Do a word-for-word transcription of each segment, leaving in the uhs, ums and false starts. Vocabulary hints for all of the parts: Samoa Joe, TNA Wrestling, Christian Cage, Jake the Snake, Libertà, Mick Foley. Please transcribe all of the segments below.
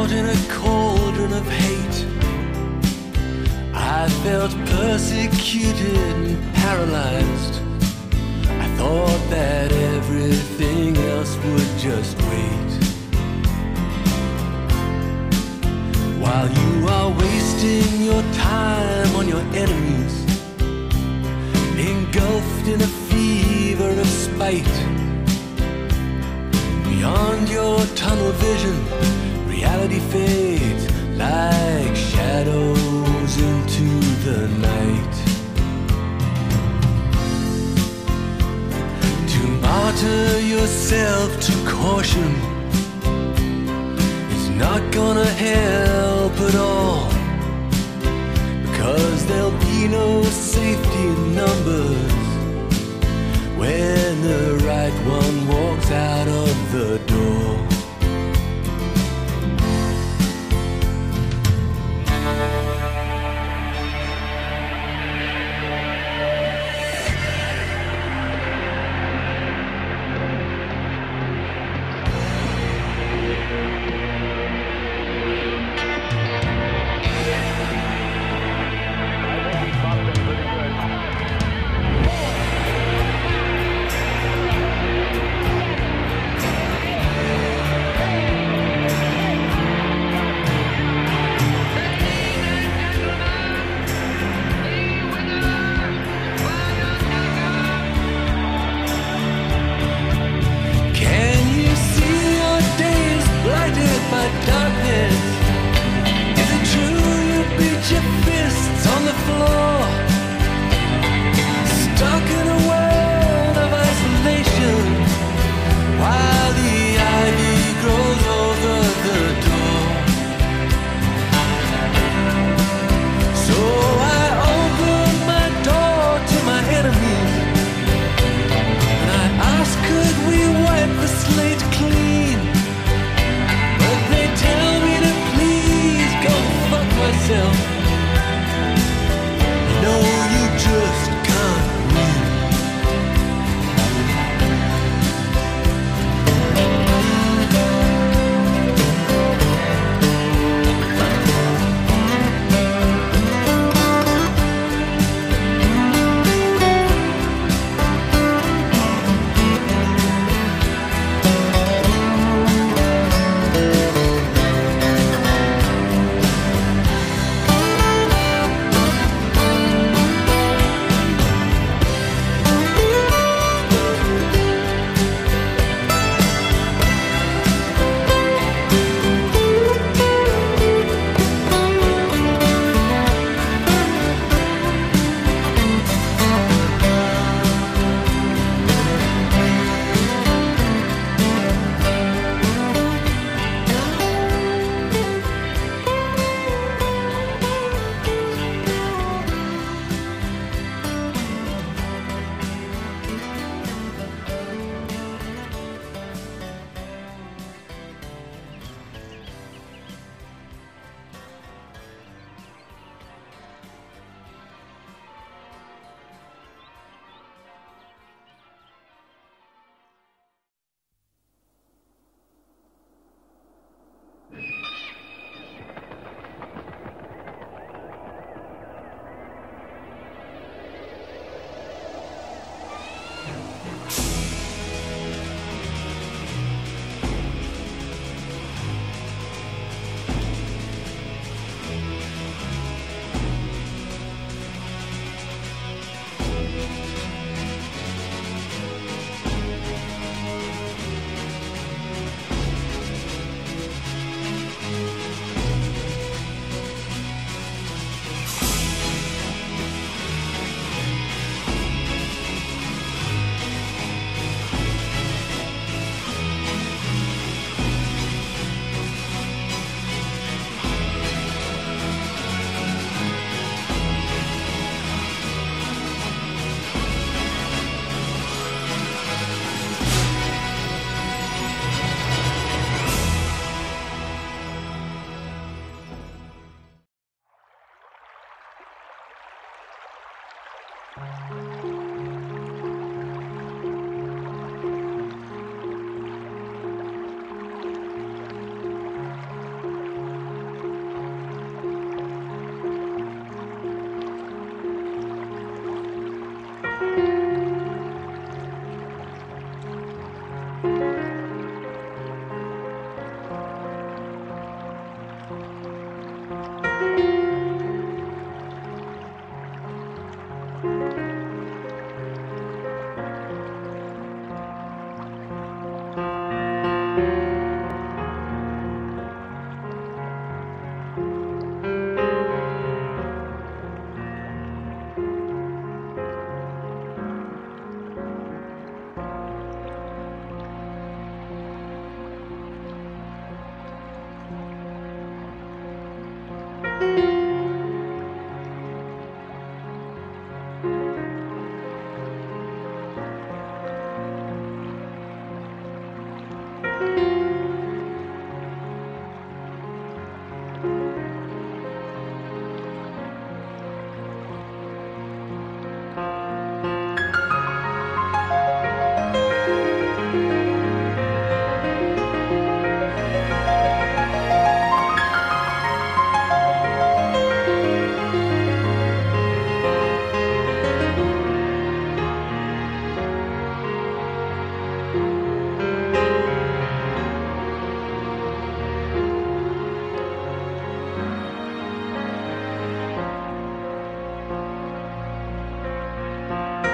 caught in a cauldron of hate. I felt persecuted and paralyzed. I thought that everything else would just wait. While you are wasting your time on your enemies, engulfed in a fever of spite. Beyond your tunnel vision, reality fades like shadows into the night. To martyr yourself to caution is not gonna help at all, because there'll be no safety in numbers when the right one walks out of the door.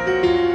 Libertà.